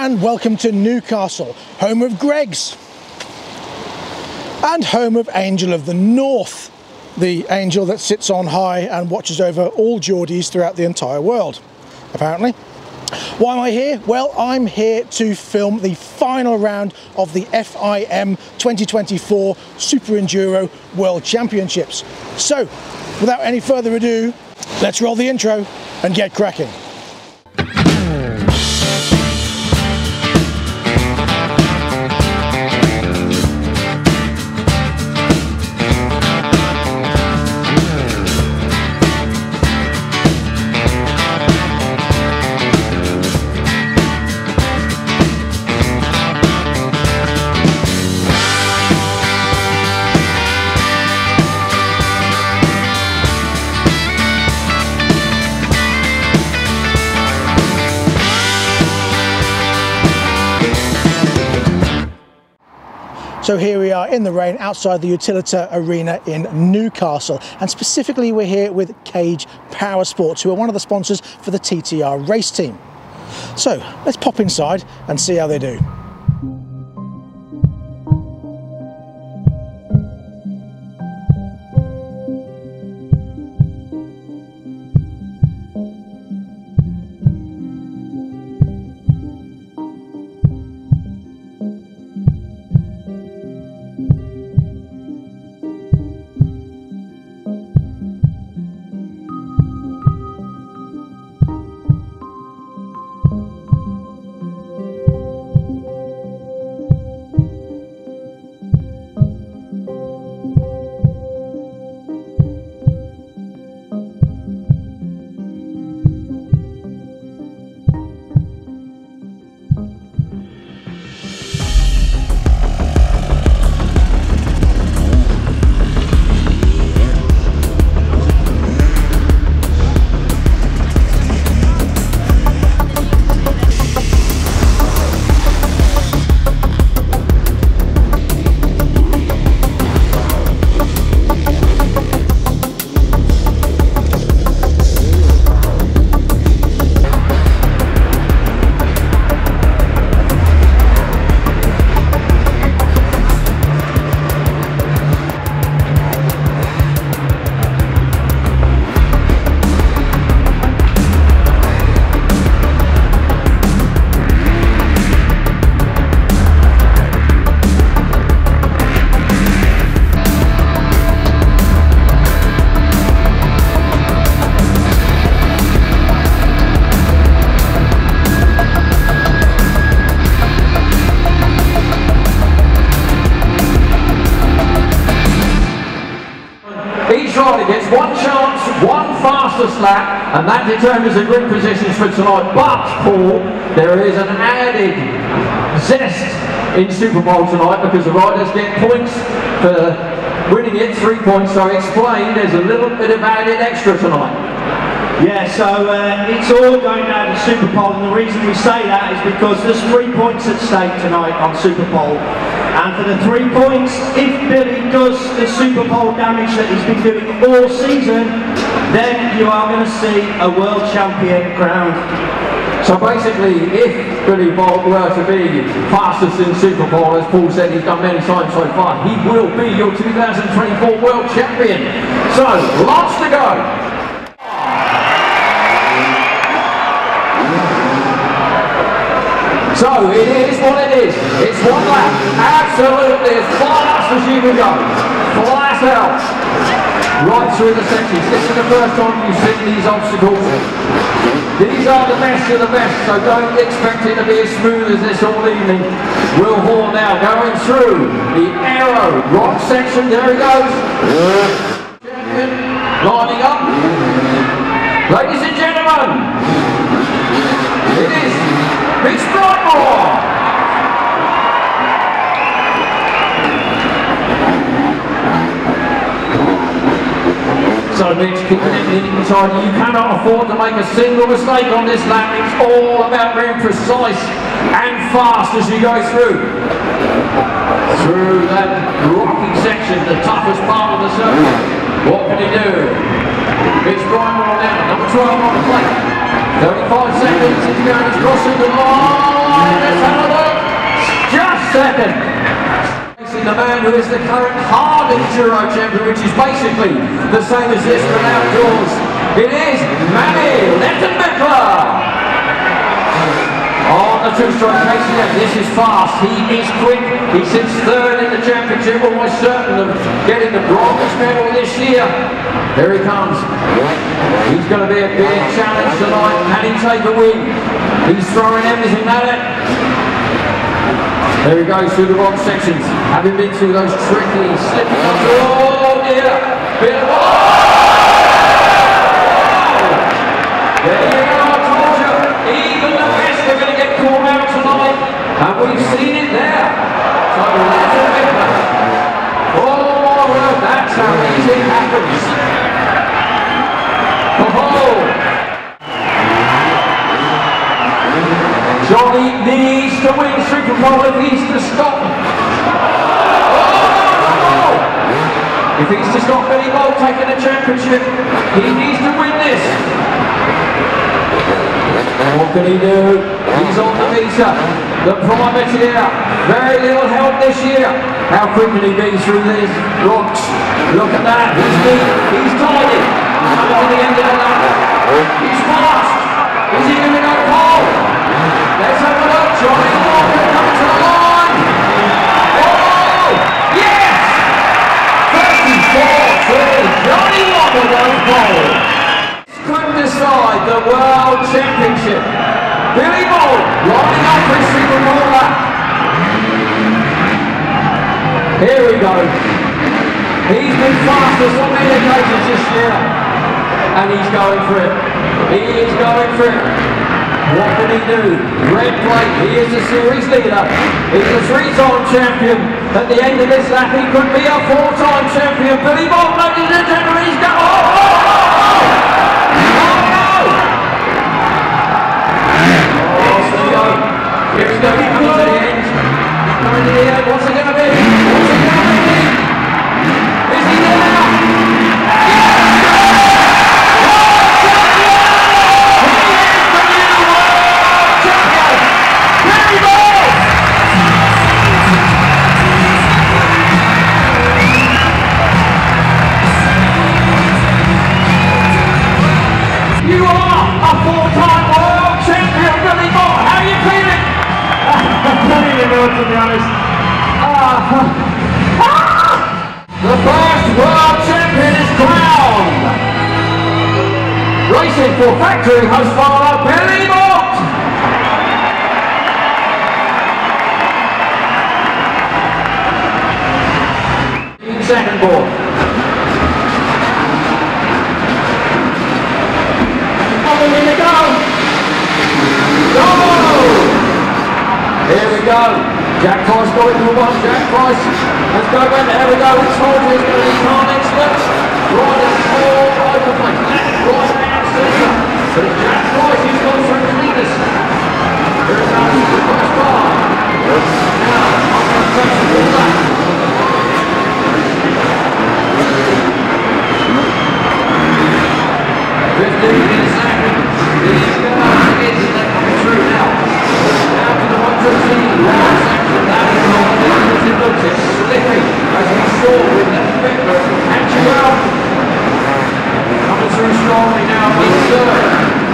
And welcome to Newcastle, home of Greg's and home of Angel of the North, the angel that sits on high and watches over all Geordies throughout the entire world, apparently. Why am I here? Well, I'm here to film the final round of the FIM 2024 Super Enduro World Championships. So, without any further ado, let's roll the intro and get cracking. So here we are in the rain outside the Utilita Arena in Newcastle, and specifically we're here with Kage Powersports, who are one of the sponsors for the TTR race team. So let's pop inside and see how they do. Lap, and that determines the grid positions for tonight. But Paul, there is an added zest in Super Bowl tonight because the riders get points for winning it, 3 points. So explain, there's a little bit of added extra tonight. Yeah, so it's all going down to Super Bowl, and the reason we say that is because there's 3 points at stake tonight on Super Bowl. And for the 3 points, if Billy does the Super Bowl damage that he's been doing all season, then you are going to see a world champion crowned. So basically, if Billy Bolt were to be fastest in Super Bowl, as Paul said he's done many times so far, he will be your 2024 world champion. So, lots to go. So it is what it is. It's one lap. Absolutely as fast as you can go. Flat out. Right through the sections. This is the first time you've seen these obstacles. These are the best of the best, so don't expect it to be as smooth as this all evening. Will Hall now going through the arrow rock section. There he goes. Champion lining up. Ladies and gentlemen. Rich, keeping it inside. You cannot afford to make a single mistake on this lap. It's all about being precise and fast as you go through that rocky section, the toughest part of the circuit. What can he do? It's Brightmore now, number 12 on the plate. 35 seconds, he's going to cross in the line. Let's have a look. Just second. The man who is the current hard enduro champion, which is basically the same as this from outdoors. It is Manny Lettenbichler on the two-stroke racing. This is fast. He is quick. He sits third in the championship, almost certain of getting the bronze medal this year. There he comes. He's going to be a big challenge tonight. Can he take the win? He's throwing everything at it. There he goes through the wrong sections, having been through those tricky, slippy ones. Oh dear! Billy Bolt! There you are, Georgia! Even the best are going to get called out tonight, and we've seen it there. So that's a big one. Oh, well, that's how easy it happens. Oh! Johnny needs to win. If he's to stop. Oh! If he's to stop Billy Bolt taking the championship, he needs to win this. What can he do? He's on the meter. The privateer. Very little help this year. How quick can he be through these rocks? Look at that. He's deep. He's tidy. Come on the end of the lap. He's fast. Is he going to go pole? Let's have a look, Johnny Walker. Johnny Walker won pole. Couldn't decide the World Championship. Billy Bolt lining up his single ball lap. Here we go. He's been fastest on many occasions this year. And he's going for it. He is going for it. What can he do? Red plate, he is the series leader. He's a three-time champion. At the end of this lap, he could be a four-time champion. Billy Bolt, ladies and gentlemen, he's got... Oh, oh, oh! Oh, no! Oh, so here he's going to come to the end. Coming to the end, what's it going to be? What's it going to be? Is he there now? The first world champion is crowned. Racing for factory Husqvarna, Billy Bolt. Second ball. Coming in the goal. Go! Here we go. Jack Price got it for one. Jack Price has got it. There we go. It's Holmes. He can't expect. Riders all over the place. Left, right, and centre. But it's Jack Price who's gone through the leaders. There is our super fast bar. Now, I'm going to take some more back. Drifting in a second. The Scarlet is coming through now. Now to the 115. Right second. That is not as it looks, it's slippery as we saw with that finger. And Joel coming through strongly now, he's third.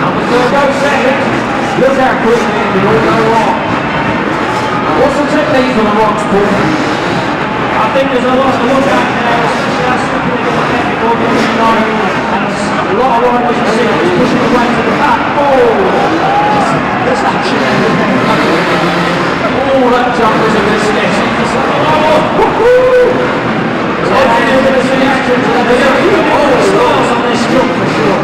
Number third goes second. Look how quickly it can all go wrong. What's the technique on the rocks, Paul? I think there's a lot to look at now. It's just looking at the technical ability now. And a lot of riders you see, it's pushing the way to the back. Oh! There's action there. All that jump was a bit sketchy. Oh, woohoo! So everything is going to see action to the video. You can all the stars on this jump for sure.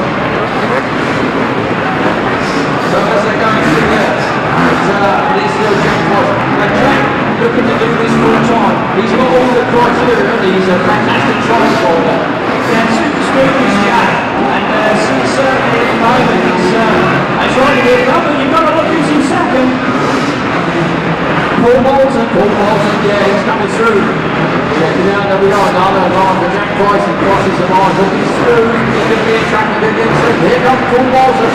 So as they're going through there, this little Jack Price. And Jack, looking to do this full time. He's got all the criteria, and he's a fantastic tricycle. Yeah, super smooth as Jack. through. Now there we are, Nala and Arm, the Jack Price and crosses the lines up, he's through, he's going to be attracted again, so here comes Paul Walton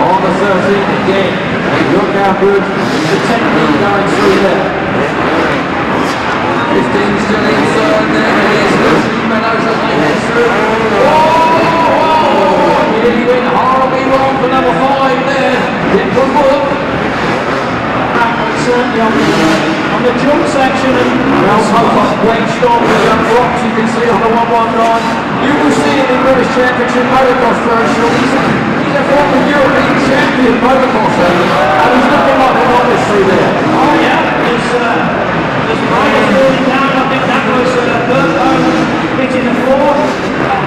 on the 13th again. Look now, good, the technique going through there. 15 still inside there, here's Lucy Meadows as they head through. Whoa! He nearly went horribly wrong for number 5 there, hit the book. Certainly on the jump section, and wedged on with that rocks you can see on the 119. You will see him in British Championship motocross very shortly. He's a former European champion motocrosser, and he's looking like a novice through there. Oh yeah, there's minus falling down. I think that was Burton hitting the floor.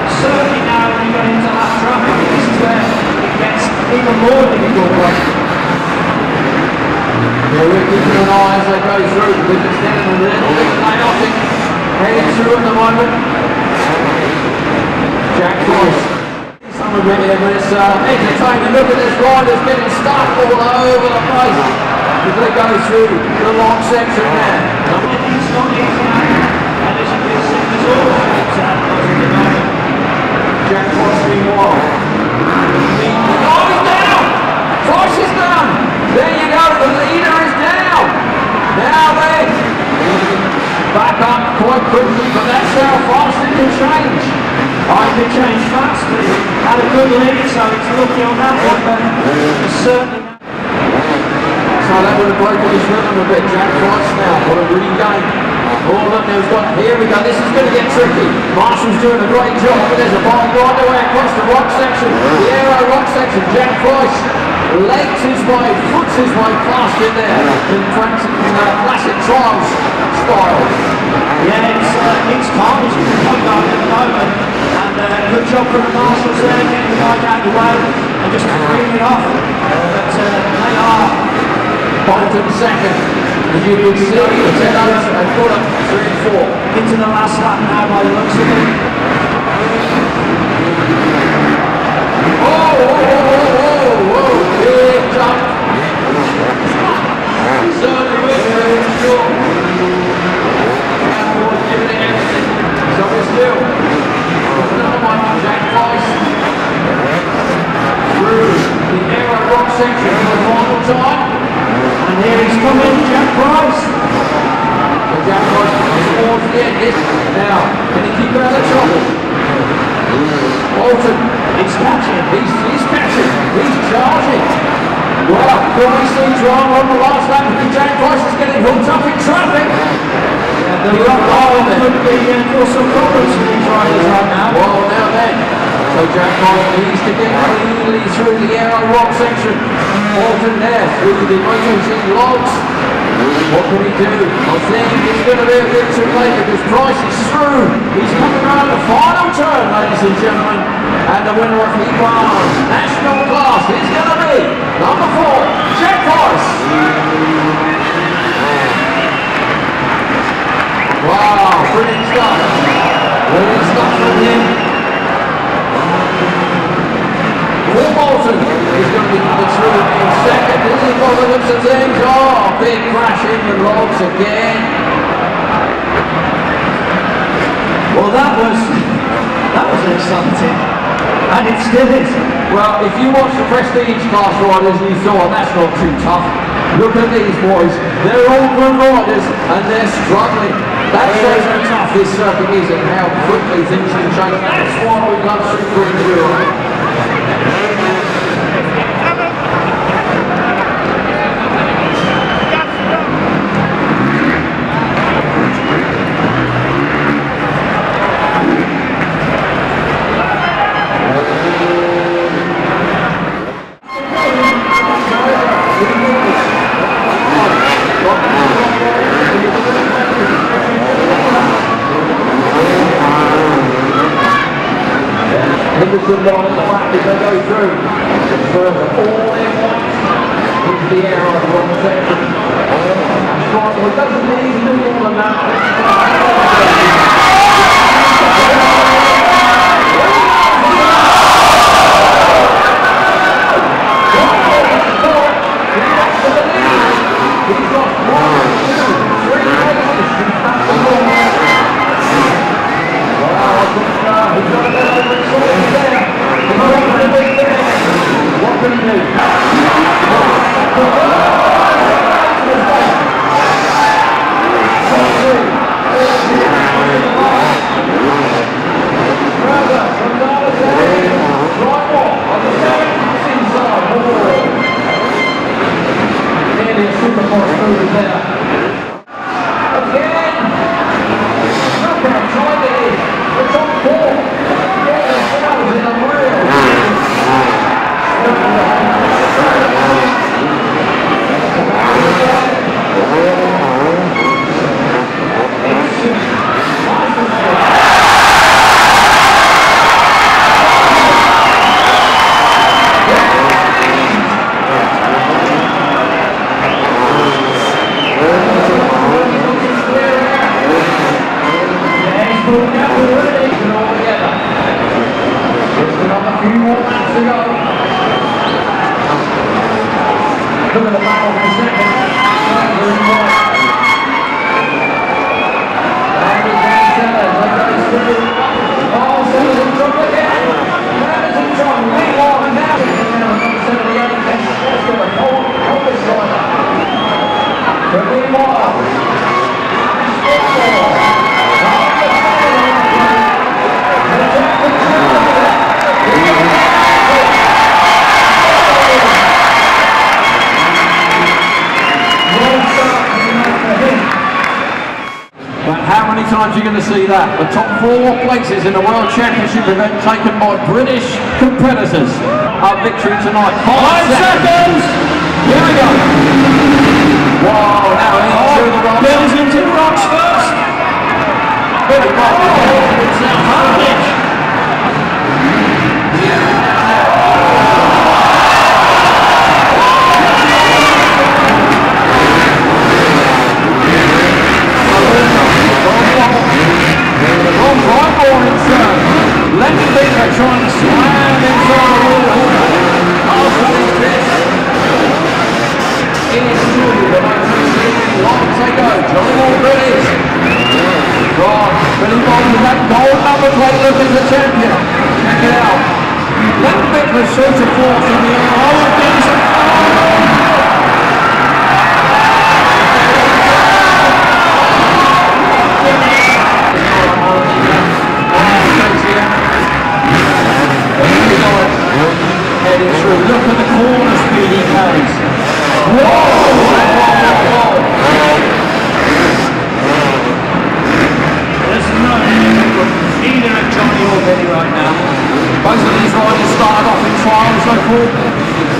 Certainly now when you got into that traffic, this is where it gets even more difficult. Yeah, we're keeping an eye as they go through. We're just getting a little bit chaotic heading through at the moment. Jack Price. Something in here, but it's entertaining. Look at this rider's getting stuck all over the place as they go through the long section there. It's not easy, and as you can see, there's all sorts of outlaws in the moment. Jack Price meanwhile. Oh, he's down! Price is down! There you go, the leader is down! Now then, back up quite quickly, but that's how fast it can change. I can change fast, but it had a good lead, so it's lucky on that one, but certainly... So that would have broken his rhythm a bit, Jack Price now, what a regain. All up now, here we go, this is going to get tricky. Marshall's doing a great job, but there's a bomb right away across the rock section, the aero rock section, Jack Price. Legs his way, foots his way past in there in classic trials style. Yeah, it's calm as you can come down at the moment, and good job from the marshals there, getting the guy down the way and just cleaning it off. But they are Bolton second, as you can see, the 10-0s and caught up 3 and 4 into the last lap now by the looks of it. Oh! Big jump. Certainly with the sure. Cowboys giving it everything. So we're still. Another one from Jack Price. Through the aero rock section for the final time. And here he's coming, Jack Price. So Jack Price towards the end. Now, can he keep out of trouble? Bolton. He's catching. He's catching. He's charging. Well, Price seems wrong on the last lap. Jack Price is getting hooked up in traffic. Yeah, the rock island could be cause some problems for these riders right now. Well, now then. So Jack Price needs to get easily through the aero rock section. Bolton there through the motoring logs. What can he do? I think it's going to be a bit too late because Price is through. He's coming around the final turn, ladies and gentlemen. And the winner of Milan's national class is going to be number 4, Jack Price. Wow, brilliant stuff. Brilliant stuff from him. Will Bolton is going to be number 2 in second. This is one of the looks of things. Oh, big crash in the logs again. Well, that was exciting. And it still is. Well, if you watch the prestige class riders and you thought, that's not too tough, look at these boys. They're all good riders and they're struggling. That shows how tough this circuit is and how quickly things can change. That's why we love Super Enduro. Good line at the back as they go through. First all in one into the air on the wrong section. It doesn't need to do more than that. He's got 1, 2, 3 races. You're going to see that. The top 4 places in the World Championship event taken by British competitors. Our victory tonight. 5 seconds! Here we go. Wow, now into the rocks. Bill's into the rocks first. Billy Bolt puts out Harvick. Lettenbichler trying to slam inside the wall. After this bit, it is surely the most exciting long take over. Johnny Walker it is. God, Billy Bolt with that gold number plate looking the champion. Check it out. Lettenbichler shoots a force in the air. Oh, things are heading through. Look at the corner speed he carries. Whoa! There's nothing from either at Johnny or Billy right now. Both of these riders started off in trials, I thought.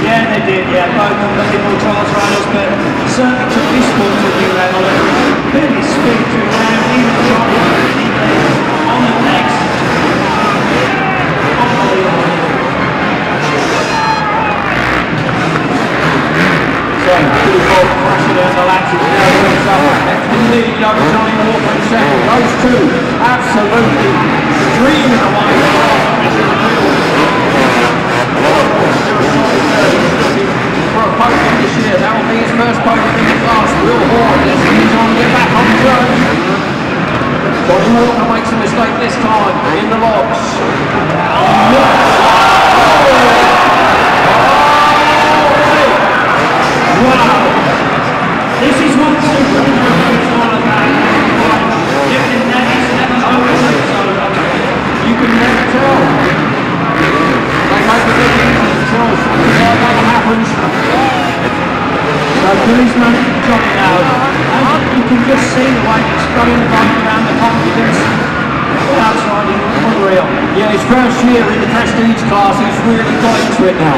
Yeah, they did, yeah. Both of them looking more trials riders, but certainly took this sport to a new level. Billy's speed to around, even Johnny on the next. Billy Bolt crashing down the latches, now comes up next in lead over Johnny Walker in second. Those two absolutely streaming away from the mission field. For a podium this year, that will be his first podium in the class. Will Hall is trying to get back on the turn. Johnny Walker makes a mistake this time in the locks. Wow! This is what Super Enduro is all about. You can never know what it's all about. You can never tell. They make a big difference until something like that happens. So Billy's managed to drop it out. And you can just see the way it's going back around the confidence. That's unreal. Yeah, his first year in the prestige class, he's really got into it now.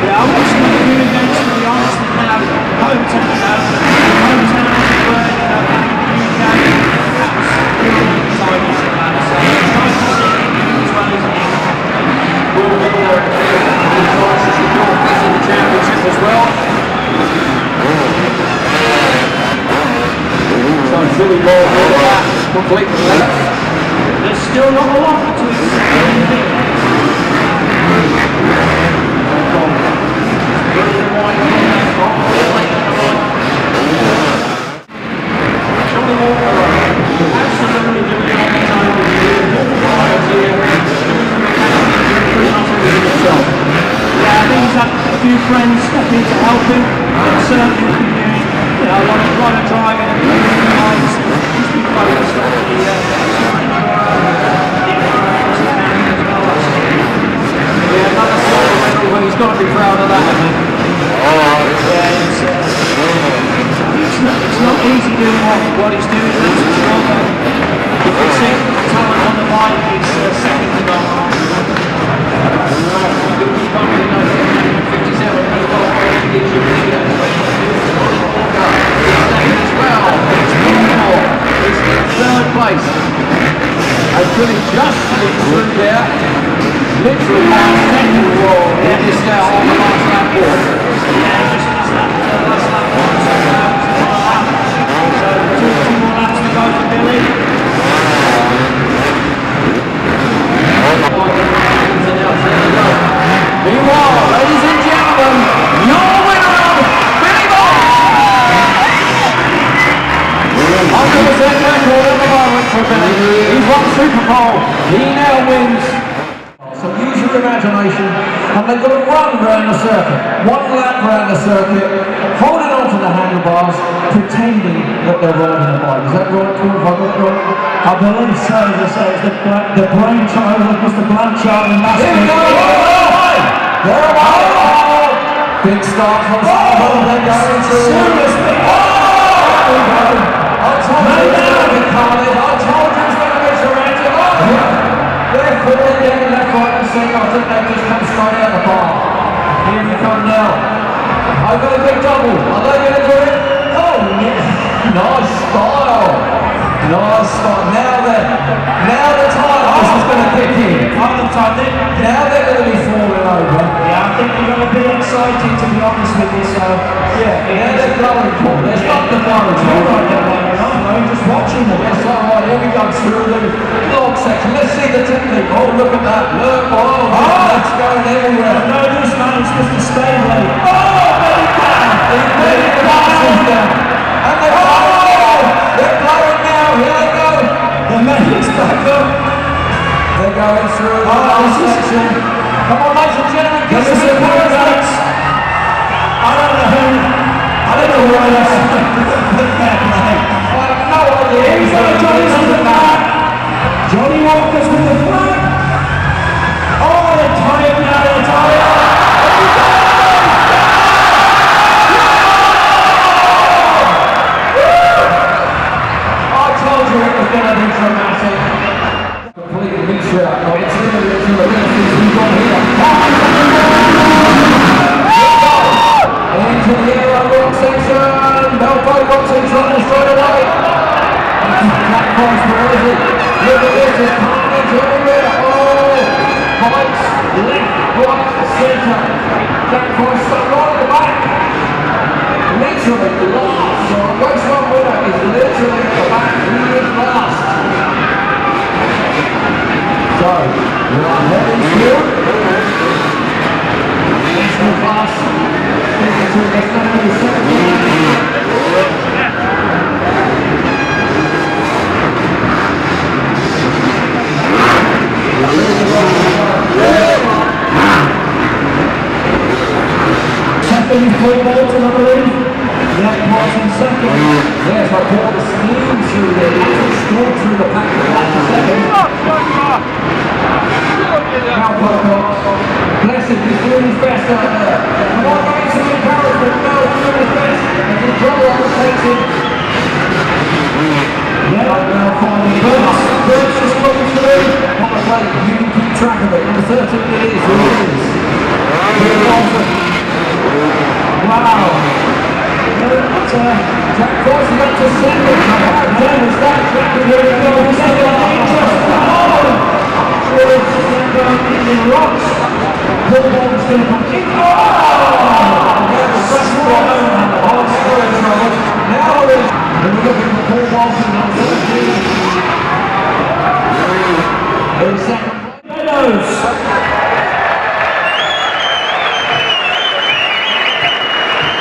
Yeah, I watched him do events, to be honest. There's still not a lot between proud of that, I think. Yeah, it's he's doing what he's doing, he's controlling. You can see the talent on the bike is second to none. Place. And Billy just slipped through there, literally that second wall in this now on the last lap wall. Yeah, just missed that last lap wall, so two more laps to go for Billy. Meanwhile, ladies and gentlemen, your winner of Billy Bolt! I'm going to set record. He's won the Super Bowl, he now wins. So use your imagination, and they've got to run round the circuit, one lap round the circuit, holding on to the handlebars, pretending that they're riding a bike. Is that right, Paul? Have I got it right? I believe so. They say it's the brainchild of Mr. Blanchard and Bastien. Here we go! They're away! Big start from Suff. They're going to... Seriously? I've got a big double. Are they going to do it? Oh, yes. Nice style. Nice style. Now they're tired. This is going to kick in. Now they're going to be falling over. Yeah, I think they're going to be excited, to be honest with you. So, yeah. Now they're going for it. There's not the worry. I'm just watching them. That's all right. Here we go through the log section. Let's see the technique. Oh, look at that. Look. Oh, that's going everywhere. I know this man is supposed to stay late. Oh! And they're blowing now, here they go! The medics back up. They're going through the section. Come on, ladies and gentlemen, give us a paradise! I don't know who I am. I have no idea. He's got Johnny's on the back. Johnny Walker's with the flag. Oh, they're tired now, they're tired.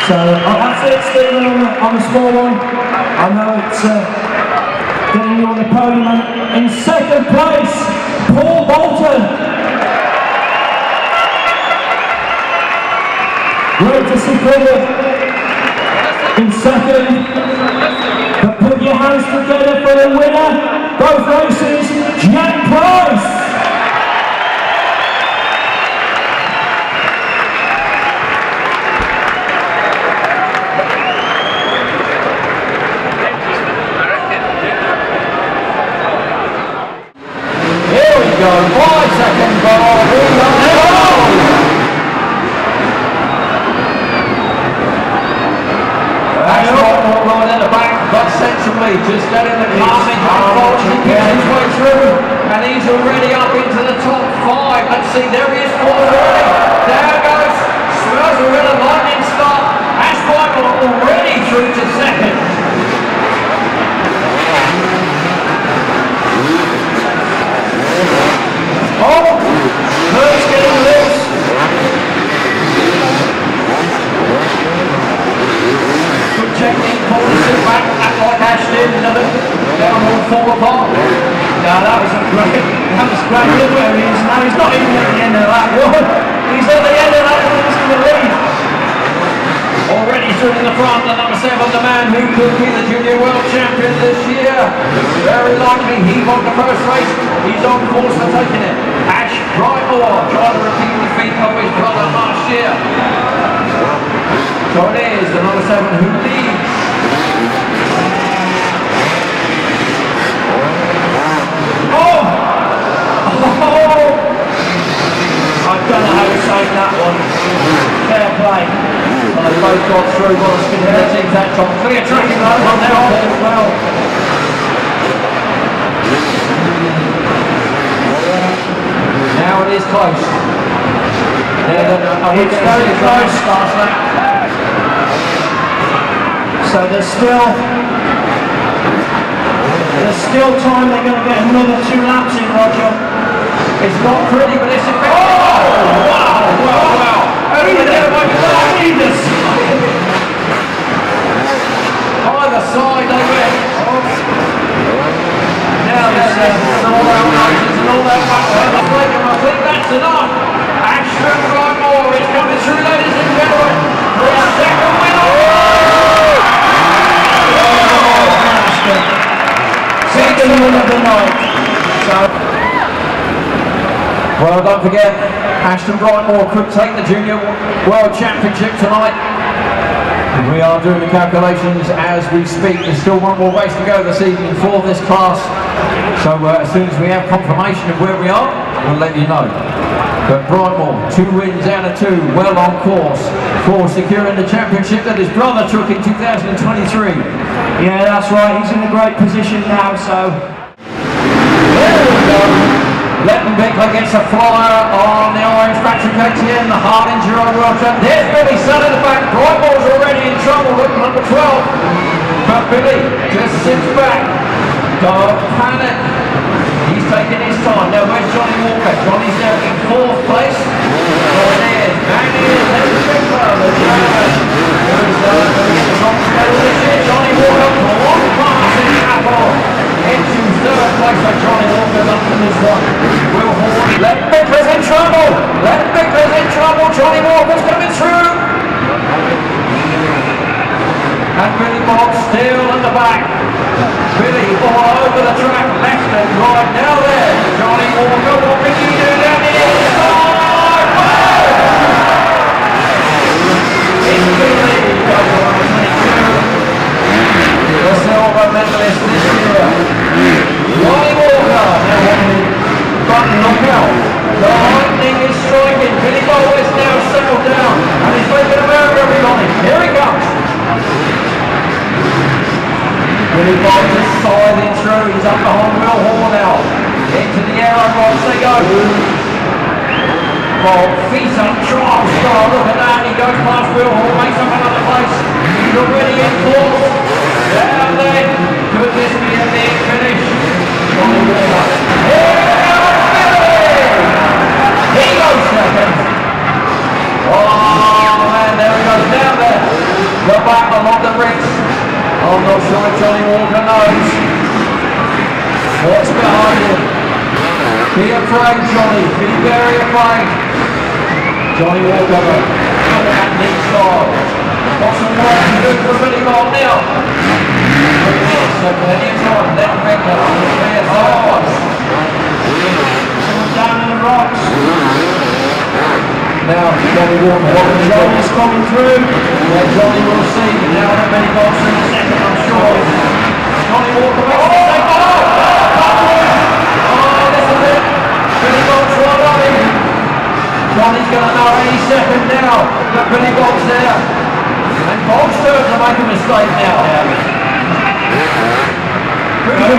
So that's it, Stephen, on the small one. I know it's getting you on the podium. And in second place, Paul Bolton. Great to see Paul in second. But put your hands together for the winner. Both races, Jack Price. Stanley just got in the car and falls and gets his way through, and he's already up into the top five. Let's see, there he is for the warning. There goes Schmuzer with a lightning stop. Ashweiler already through to second. Oh, Hurt's getting loose. Projecting Paulson back at like Ashton, another downhill fall apart. No, that was great. Look where he is now. He's not even at the end of that one. He's at the end of that one. He's going to lead. Already through to the front, the number 7, the man who could be the junior world champion this year. Very likely he won the first race. He's on course for taking it. Ash Brightmore trying to repeat the feat of his brother last year. So it is the number 7 who leads. Oh! Oh! I don't know how to save that one. Fair play. Well, they both got through while spinning their teams that top. Clear tracking that one there as well. Now it is close. It's very close. So there's still time. They're going to get another 2 laps in, Roger. It's not pretty, but it's a big... Oh! Wow! Wow! Wow! Over there, my God! Jesus! Either side, they went. Now there's all-round noises and all that back there. I think that's enough. Ashton Brightmore is coming through, ladies and gentlemen. For a second winner! Second win of the night. So, well, don't forget, Ashton Brightmore could take the Junior World Championship tonight. We are doing the calculations as we speak. There's still one more race to go this evening for this class. So as soon as we have confirmation of where we are, we'll let you know. But Brightmore, 2 wins out of 2, well on course for securing the championship that his brother took in 2023. Yeah, that's right, he's in a great position now, so... There we go! Lettenbichler gets a flyer on the Orange Factory KTM, the hard enduro world champ. There's Billy Sutter in the back, Brightmore's already in trouble with number 12. But Billy just sits back, don't panic. He's taking his time. Now where's Johnny Walker? Johnny's now in 4th place. Oh, there's Manny Lettenbichler, the German. There is Johnny Walker for one pass in Apple into 3rd place for Johnny Walker up in this one. Will Hall. Lettenbichler's in trouble! Lettenbichler's in trouble! Johnny Walker's coming through! And Billy Bolt still at the back. Billy all over the track, left and right. Now there, Johnny Walker, what can he do down the inside? Wow! It's Billy Bolt. The silver medalist this year, Johnny Walker, front knockout. The lightning is striking. Billy Bolt is now settled down, and he's making a move, everybody. Here he comes. Billy Bolt is siding through. He's up behind Will Hall now. Into the arrow box they go. Bolt, feet up, trial star. Look at that. He goes past Will Hall, makes up another place. He's already in fourth. Down there, could this be a big finish? Johnny Walker. Here goes Billy! He goes second. Oh man, there he goes down there. The battle of the bricks. I'm not sure if Johnny Walker knows what's behind him. Be afraid, Johnny. Be very afraid. Johnny Walker, look at this side. What's the work to do for Billy Bolt now? So plenty of time, Lettenbichler on the fair side. Someone down in the rocks. Now Johnny Walker. Johnny's coming through. Yeah, Johnny will see. Now that Billy Bolt's in the second, I'm sure. Johnny Walker makes the second. Oh, this is it. Billy Bolt's right on him. Johnny's going to know any second now. But Billy Bolt's there. And Bolt's starting to make a mistake now. Who's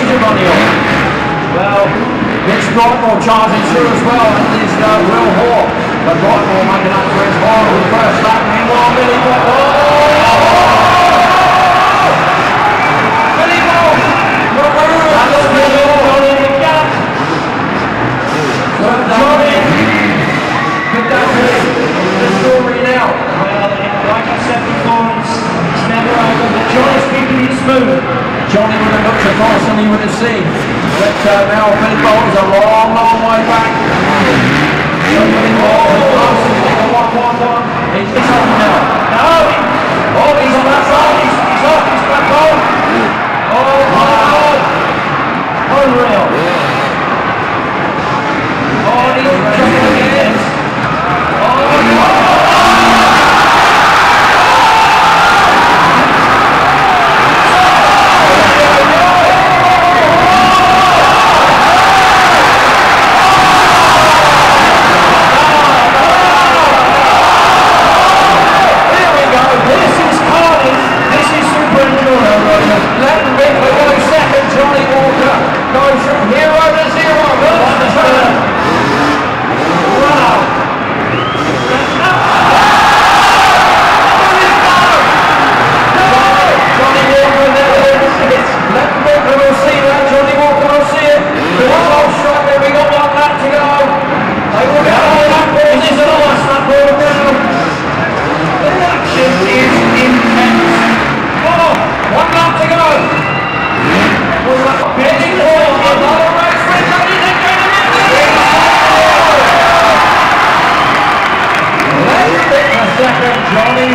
your money on? Well, it's Brightmore charging through as well, and there's Will Hall. But Brightmore making up for his horrible first lap. Meanwhile, Billy Bolt. Billy Bolt! That's Billy Bolt in the gap. Johnny! But that's it. The story now. Well, like I said before, it's never over. But Johnny's keeping it smooth. Johnny would have looked across and he would have seen. But now Billy Bolt is a long, long way back. So Billy Bolt is close. He's on one. He's on now. No! Oh, he's on that side. He's off. He's back on. Oh, my God. Unreal. Oh, he's just going to get it. Johnny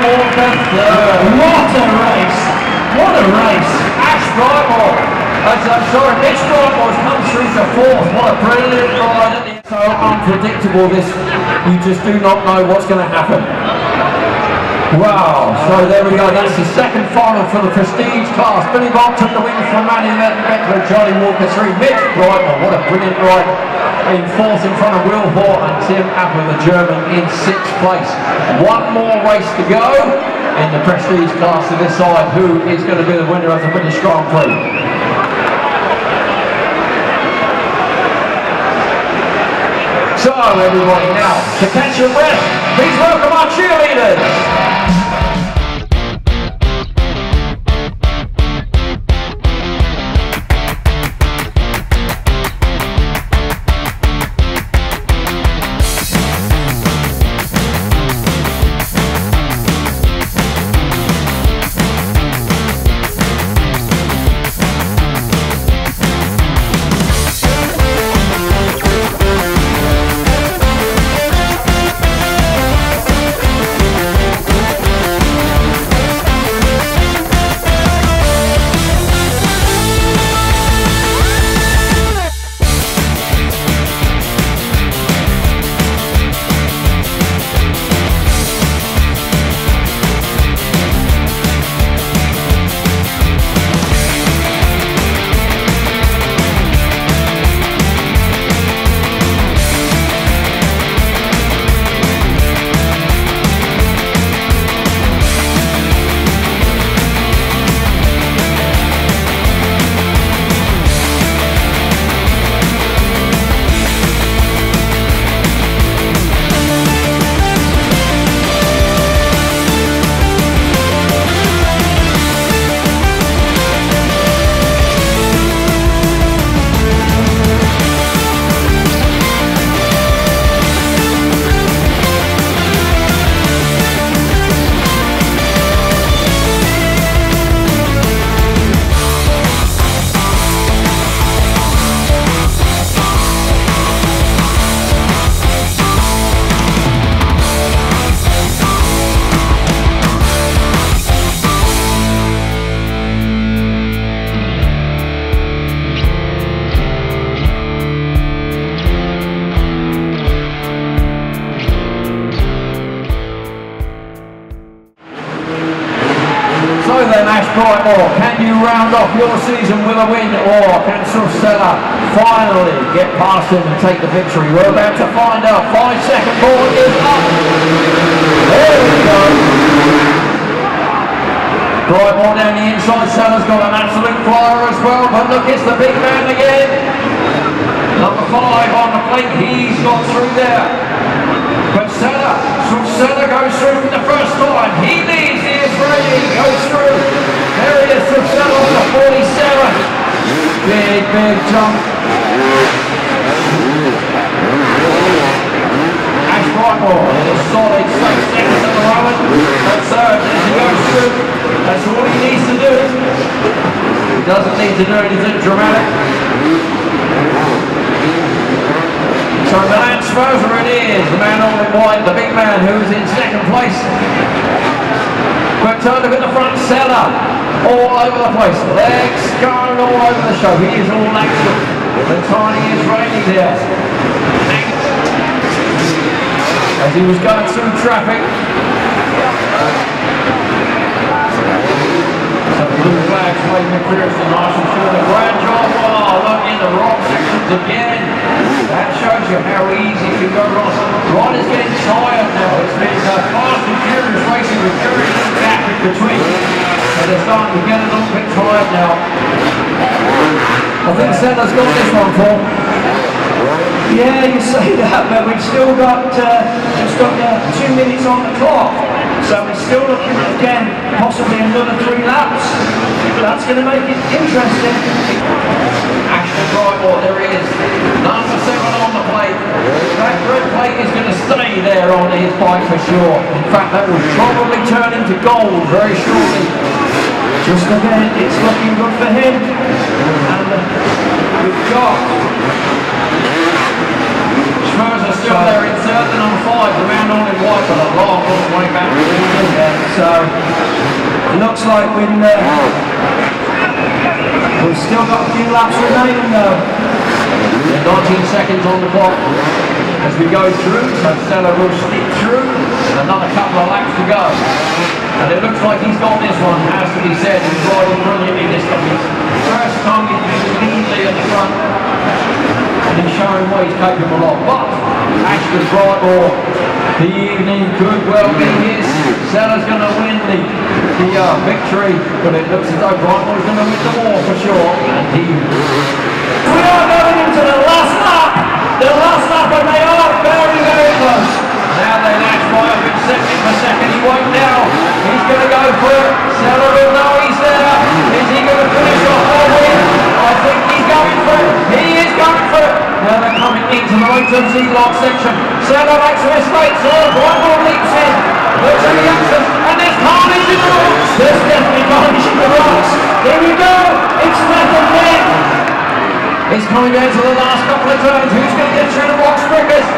Walker third. What a race! What a race! Ash Brightmore, I'm sorry, Mitch Brightmore's come through to fourth. What a brilliant ride! So unpredictable this, you just do not know what's going to happen. Wow, so there we go, that's the second final for the prestige class. Billy Bolt took the win from Manny Lettenbichler, Johnny Walker 3, Mitch Brightmore, what a brilliant ride. In fourth in front of Will Hall and Tim Appel, the German, in sixth place. One more race to go in the prestige class to decide who is going to be the winner of the British Grand Prix. So everybody, now to catch your breath, please welcome our cheerleaders. Can you round off your season with a win, or can Suff Salah finally get past him and take the victory? We're about to find out. 5 second ball is up. There we go. Brightmore down the inside, Salah's got an absolute flyer as well, but look, it's the big man again. Number 5 on the plate, he's got through there. But Salah goes through for the first time. He leads the Israeli, goes through. There he is, from Salah on the 47. Big jump. Ash Brightmore, a solid 6 seconds at the moment. But Salah, as he goes through, that's all he needs to do. He doesn't need to do anything dramatic. So Milan Schmuzer it is, the man all in white, the big man who is in second place. Quick turn, look at the front, Salah, all over the place. Legs going all over the show. He is all action. The tiny Israeli there. As he was going through traffic. Blue flags playing the clearance to Marshall Field. A grand job. Oh, look, in the wrong sections again. That shows you how easy to go wrong. Riders getting tired now. It's been a fast and furious racing with very little gap in between. So they're starting to get a little bit tired now. I think Sandler's got this one, Paul. Yeah, you say that, but we've still got just under 2 minutes on the clock. So we're still looking at, again, possibly another 3 laps. That's going to make it interesting. Ashton Brightmore, there he is. Number 7 on the plate. That red plate is going to stay there on his bike for sure. In fact, that will probably turn into gold very shortly. Just again, it's looking good for him. And we've got Schmuzer still there in third and on 5. The man all in white, but a long way back. So it looks like we've still got a few laps remaining though. 19 seconds on the clock as we go through, so Salah will stick through. Another couple of laps to go. And it looks like he's got this one, has to be said. He's riding brilliantly this time. First time he's been leanly at the front. And he's showing what he's capable of. But Ashton Brightmore, the evening could well be his. Salah's going to win the victory, but it looks as though Brightmore's going to win the war for sure. And he... We are going into the last lap! The last lap, and they are very, very close. Now they latch by up in second for second. He won't now. He's going to go for it. Salah will know he's there. Is he going to finish off or win? I think he's going for it. He is going for it. Now they're coming into the right-hand Z-lock section. Salah makes a mistake. Salah, Brightmore leaps in. Looks at the axis, and there's carnage in the rocks! There's definitely carnage in the rocks! Here we go! It's Nathan Penn! It's coming down to the last couple of turns. Who's going to get through the rocks quickest?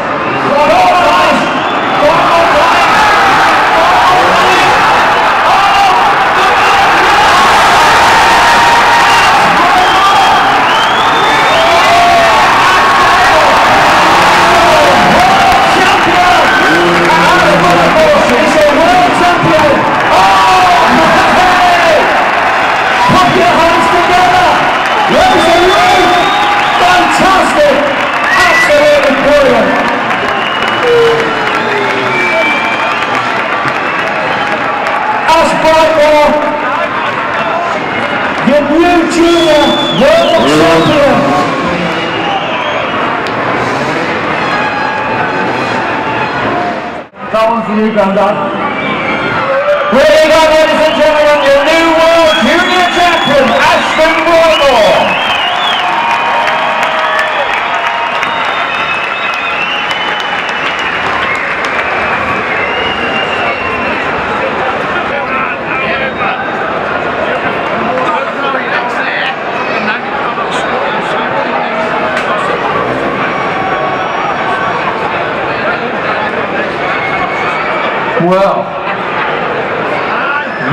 Well,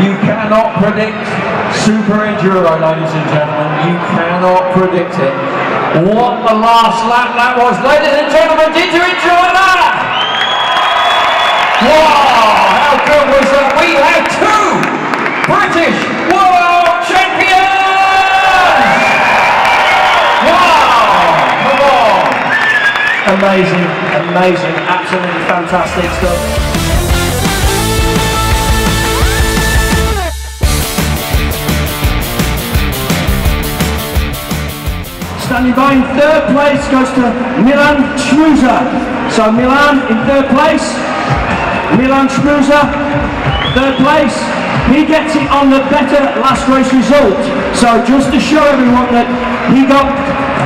you cannot predict Super Enduro, ladies and gentlemen. You cannot predict it. What the last lap that was, ladies and gentlemen, did you enjoy that? Wow, how good was that? We had 2 British World Champions! Wow, come on. Amazing, amazing, absolutely fantastic stuff. standing by in third place goes to Milan Schmuzer. So Milan in third place, Milan Schmuzer, third place. He gets it on the better last race result. So just to show everyone that he got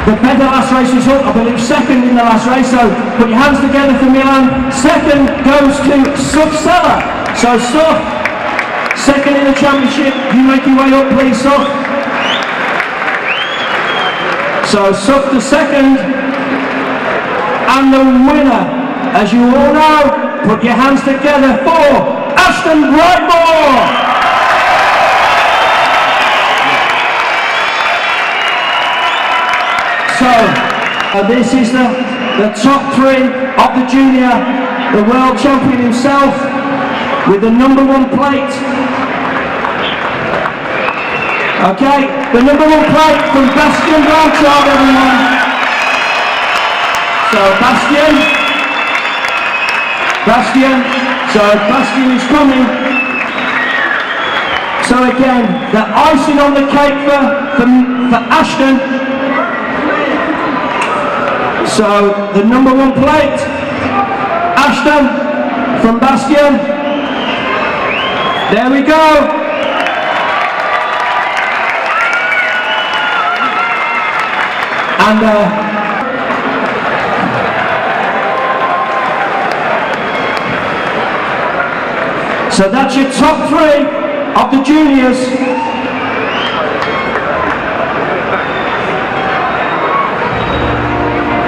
the better last race result, I believe second in the last race. So put your hands together for Milan. Second goes to Suff Salah. So Suff, second in the championship. You make your way up please, Suff. So Suff the second and the winner, as you all know, put your hands together for Ashton Brightmore. So this is the top three of the junior, the world champion himself with the number one plate. Okay, the number one plate from Bastien Blanchard, everyone. So Bastien is coming. So again, the icing on the cake for Ashton. So the number one plate, Ashton from Bastien. There we go. And so that's your top three of the juniors.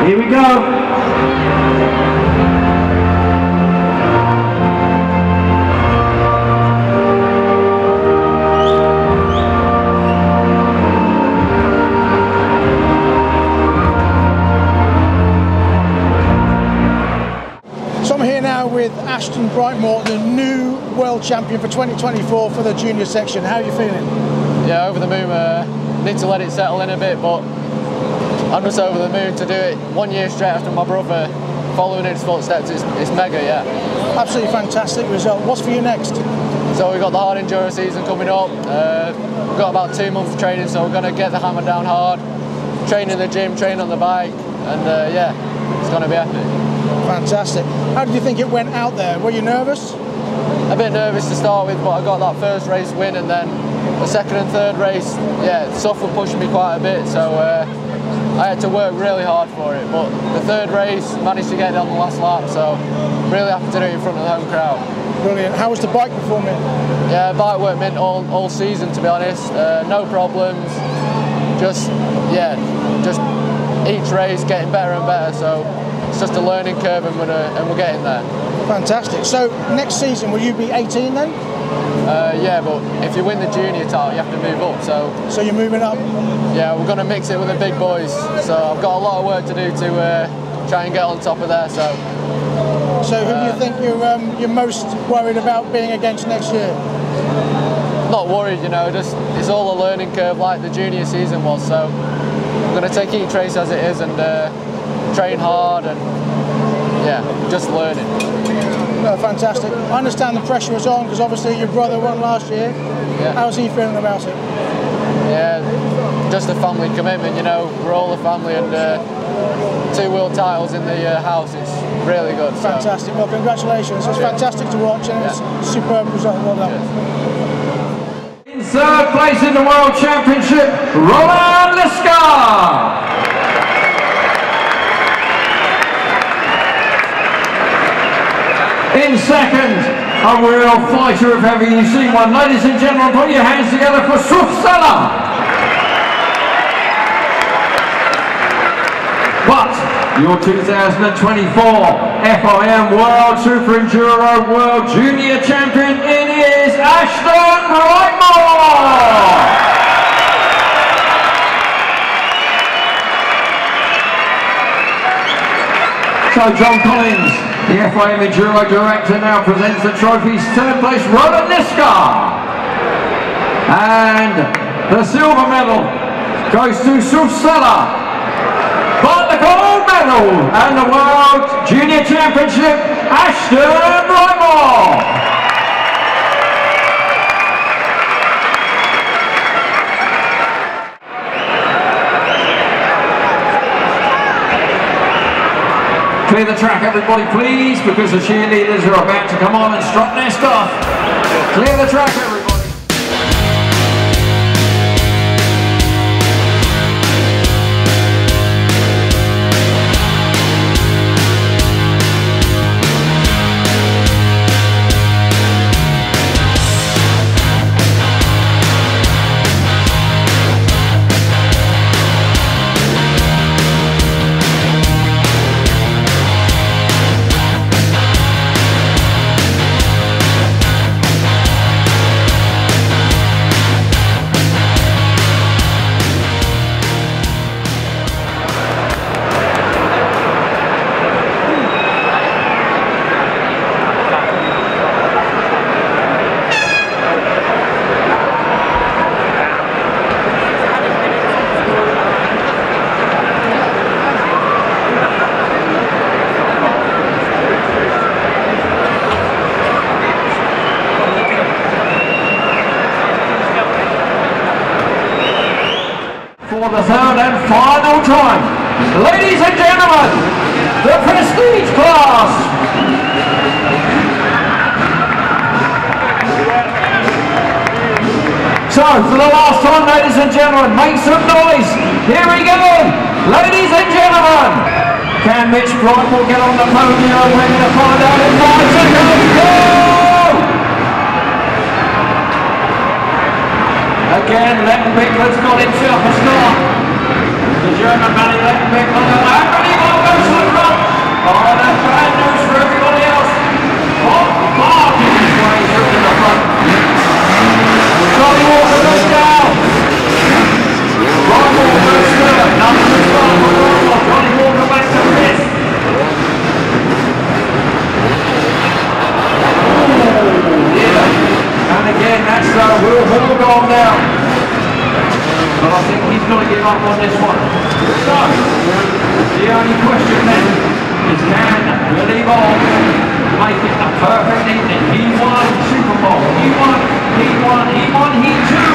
Here we go. So I'm here now with Ashton Brightmore, the new world champion for 2024 for the junior section. How are you feeling? Yeah, over the moon. Need to let it settle in a bit, but I'm just over the moon to do it 1 year straight after my brother, following his footsteps. It's mega, yeah. Absolutely fantastic result. What's for you next? So we've got the hard endurance season coming up. We've got about 2 months of training, so we're going to get the hammer down hard, train in the gym, train on the bike, and yeah, it's going to be epic. Fantastic. How did you think it went out there? Were you nervous? A bit nervous to start with, but I got that first race win, and then the second and third race, yeah, Suff were pushing me quite a bit, so I had to work really hard for it, but the third race managed to get it on the last lap, so really happy to do it in front of the home crowd. Brilliant. How was the bike performing? Yeah, bike worked mint all season, to be honest. No problems. Just each race getting better and better. So it's just a learning curve, and we're getting there. Fantastic. So next season, will you be 18 then? Yeah, but if you win the junior title, you have to move up. So you're moving up? Yeah, we're going to mix it with the big boys. So I've got a lot of work to do to try and get on top of there. So who do you think you're most worried about being against next year? Not worried, you know. Just it's all a learning curve, like the junior season was. So I'm going to take each race as it is and train hard and yeah, just learning. No, fantastic. I understand the pressure was on because obviously your brother won last year. Yeah. How's he feeling about it? Yeah, just a family commitment, you know. We're all a family, and 2 world titles in the house, it's really good. Fantastic. So. Well, congratulations. It's fantastic to watch, and it's a superb result. Well done. Yeah. In third place in the World Championship, Roland Lascar. In second, a real fighter if ever you've seen one. Ladies and gentlemen, put your hands together for Suff Salah. But your 2024 FIM World Super Enduro World Junior Champion, it is Ashton Brightmore! So John Collins, the FIM Enduro Director, now presents the trophies. Third place, Roland Lascar. And the silver medal goes to Suff Salah. But the gold medal and the World Junior Championship, Ashton Brightmore. Clear the track, everybody, please, because the cheerleaders are about to come on and strut their stuff. Clear the track, everybody. The third and final time, ladies and gentlemen, the prestige class. So for the last time, ladies and gentlemen, make some noise. Here we go, ladies and gentlemen. Can Mitch Brightmore get on the podium? We're going to find out in 5 seconds. Go! Again, Lettenbichler's got himself a start. The German Manny Lettenbichler, and Manny Lettenbichler goes to the front. Oh, that's bad news for everybody else. Oh, Mark is his way through to the front. Johnny Walker goes down. Right Walker goes third. Nothing to start for Roland. Johnny Walker back to fifth. Yeah. And again, that's Will Hall gone down. But I think he's going to give up on this one. So, the only question then is, can Billy Bolt make it a perfect evening? He won Super Bowl. He won, he won, he won, he too.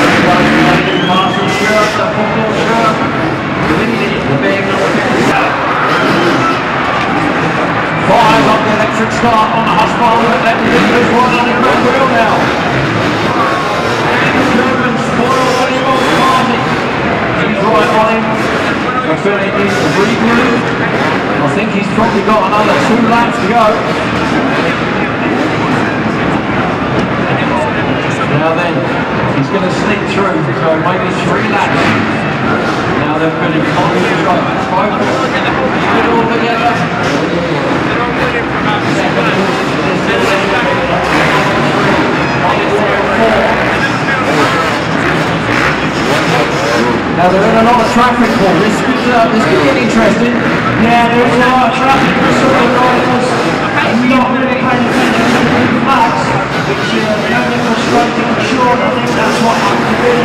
The Newcastle shirt, the football shirt, the big five on the electric start on the Husqvarna, and Lettenbichler's one on the grand wheel now. And the German spoiled Billy Bolt party. He's right on him. I feel he needs to regroup. I think he's probably got another 2 laps to go. Now then, he's going to sneak through, so maybe 3 laps. Now they're going to be on the track. Put it all together. Now there is a lot of traffic for this could get interesting. Yeah, there is a lot of traffic for some of the drivers not really paying attention to the green flags, which is only frustrating and short. I think that's what happened to me.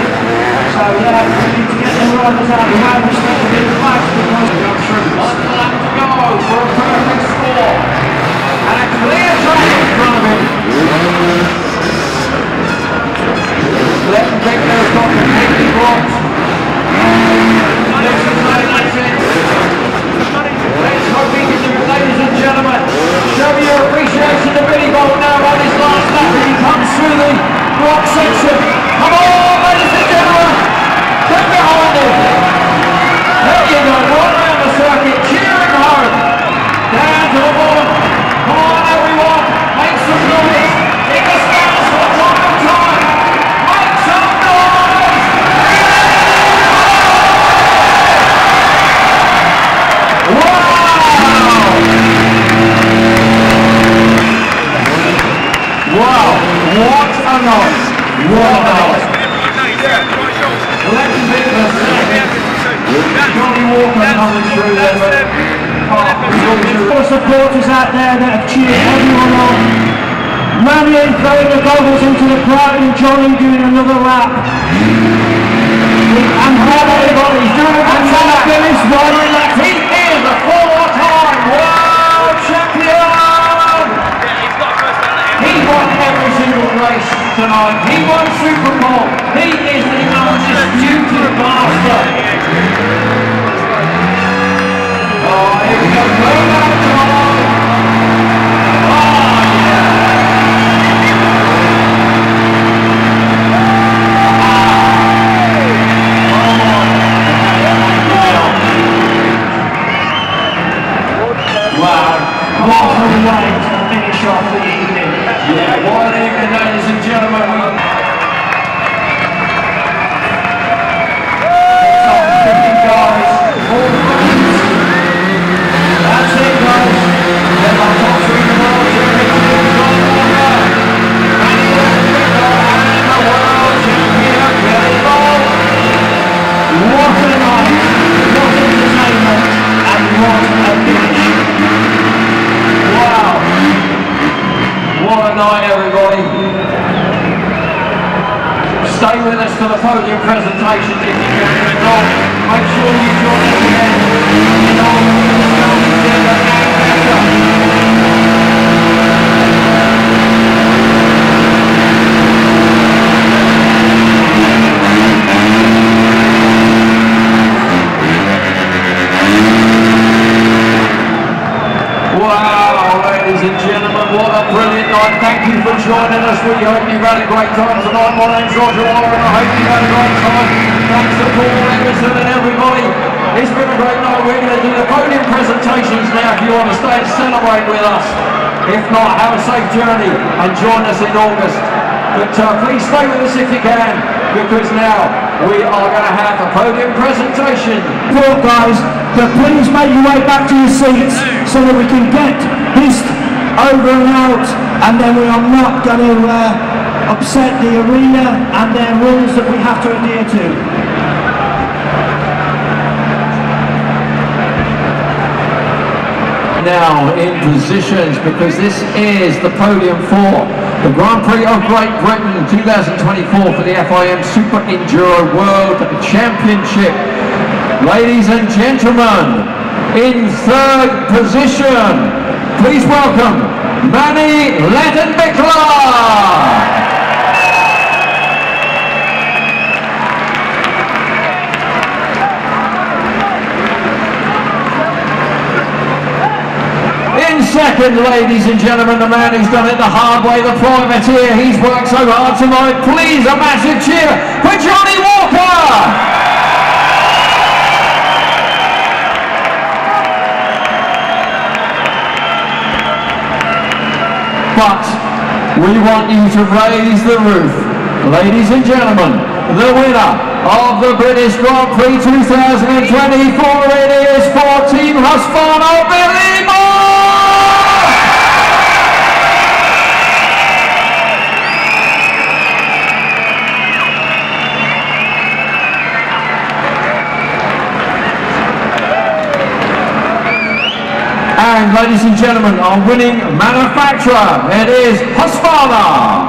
So yeah, we need to get the riders out of the way, respect the green flags, because we've got troops. 1 lap to go for a perfect score. And a clear track in front of him. Lettenbichler's got the 50 blocks. Let's hope he can do it, ladies and gentlemen. Show your appreciation to Billy Bolt now on his last lap as he comes through the block section. Come on, ladies and gentlemen. Get behind him. There you go. Right around the circuit, cheering hard. Down to the bottom. Come on, everyone. Make some noise. Hit the stars for the final time. Make some noise. Wow! Wow! What a noise! What a noise! Lettenbichler second. Johnny Walker coming through there. For supporters out there that have cheered everyone on. Manny throwing the goggles into the crowd and Johnny doing another lap. And how everybody is doing a fantastic finish. He is a four-time world champion. He won every single race tonight. He won Super Bowl. He is the Upset the arena and their rules that we have to adhere to. Now in positions, because this is the podium for the Grand Prix of Great Britain 2024 for the FIM Super Enduro World Championship. Ladies and gentlemen, in third position, please welcome Manny Lettenbichler! Second, ladies and gentlemen, the man who's done it the hard way, the privateer. He's worked so hard tonight. Please, a massive cheer for Johnny Walker! But we want you to raise the roof. Ladies and gentlemen, the winner of the British Grand Prix 2024, it is for Team Husqvarna, Billy Bolt! And ladies and gentlemen, our winning manufacturer, it is Husqvarna.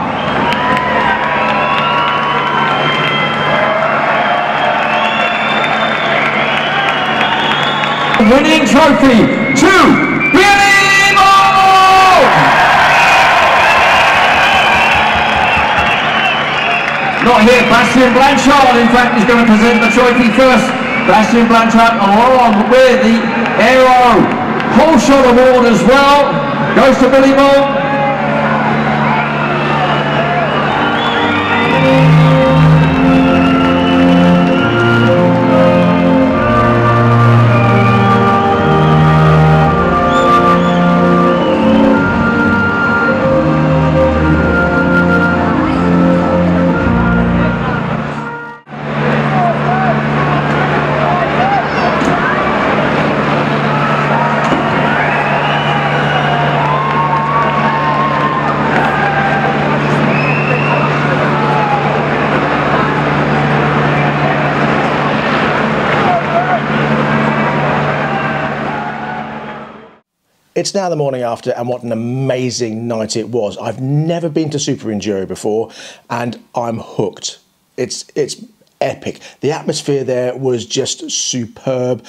Winning trophy to Billy Bolt! Not here, Bastien Blanchard, in fact, is going to present the trophy first. Bastien Blanchard along with the Aero Whole shot award as well goes to Billy Bolt. It's now the morning after, and what an amazing night it was. I've never been to Super Enduro before, and I'm hooked. It's epic. The atmosphere there was just superb.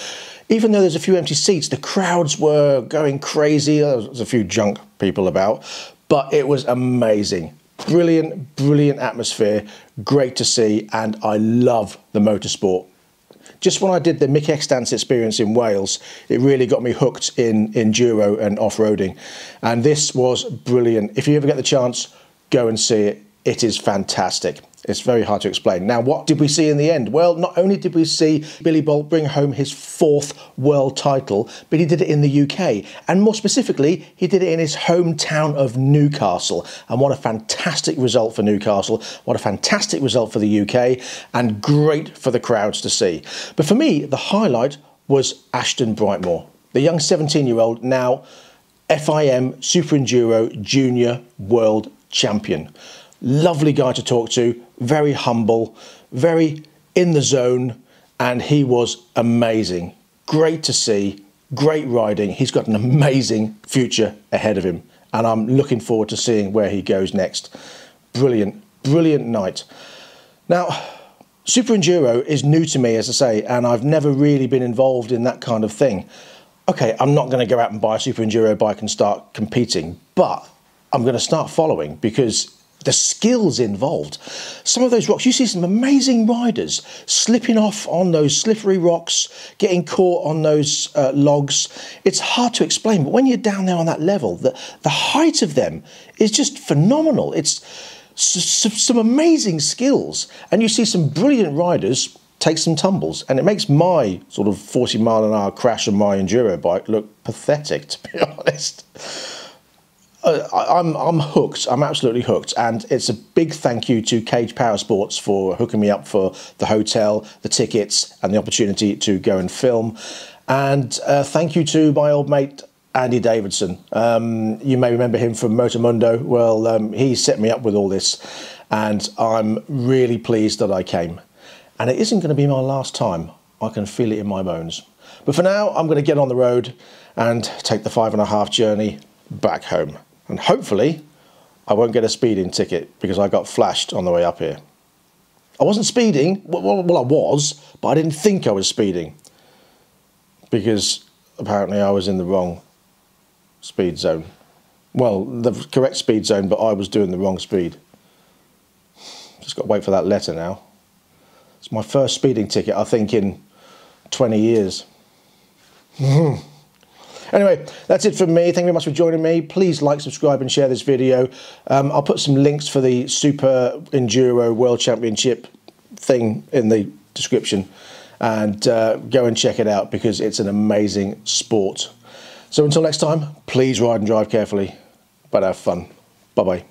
Even though there's a few empty seats, the crowds were going crazy. There was a few drunk people about, but it was amazing. brilliant, brilliant atmosphere. Great to see, and I love the motorsport. Just when I did the Mick Extance experience in Wales, it really got me hooked in enduro and off-roading. And this was brilliant. If you ever get the chance, go and see it. It is fantastic. It's very hard to explain. Now, what did we see in the end? Well, not only did we see Billy Bolt bring home his 4th world title, but he did it in the UK. And more specifically, he did it in his hometown of Newcastle. And what a fantastic result for Newcastle. What a fantastic result for the UK, and great for the crowds to see. But for me, the highlight was Ashton Brightmore, the young 17-year-old, now FIM Super Enduro Junior World Champion. Lovely guy to talk to, very humble, very in the zone, and he was amazing. Great to see, great riding. He's got an amazing future ahead of him, and I'm looking forward to seeing where he goes next. Brilliant, brilliant night. Now, Super Enduro is new to me, as I say, and I've never really been involved in that kind of thing. Okay, I'm not going to go out and buy a Super Enduro bike and start competing, but I'm going to start following, because the skills involved. Some of those rocks, you see some amazing riders slipping off on those slippery rocks, getting caught on those logs. It's hard to explain, but when you're down there on that level, the height of them is just phenomenal. It's some amazing skills. And you see some brilliant riders take some tumbles, and it makes my sort of 40-mile-an-hour crash on my enduro bike look pathetic, to be honest. I'm hooked. I'm absolutely hooked, and it's a big thank you to Kage Powersports for hooking me up for the hotel, the tickets, and the opportunity to go and film. And thank you to my old mate Andy Davidson. You may remember him from Motomundo. Well, he set me up with all this, and I'm really pleased that I came. And it isn't going to be my last time. I can feel it in my bones. But for now, I'm going to get on the road and take the 5.5 journey back home. And hopefully I won't get a speeding ticket, because I got flashed on the way up here. I wasn't speeding, well I was, but I didn't think I was speeding, because apparently I was in the wrong speed zone. Well, the correct speed zone, but I was doing the wrong speed. Just got to wait for that letter now. It's my first speeding ticket, I think, in 20 years. Anyway, that's it from me. Thank you very much for joining me. Please like, subscribe and share this video. I'll put some links for the Super Enduro World Championship thing in the description, and go and check it out, because it's an amazing sport. So until next time, please ride and drive carefully, but have fun. Bye-bye.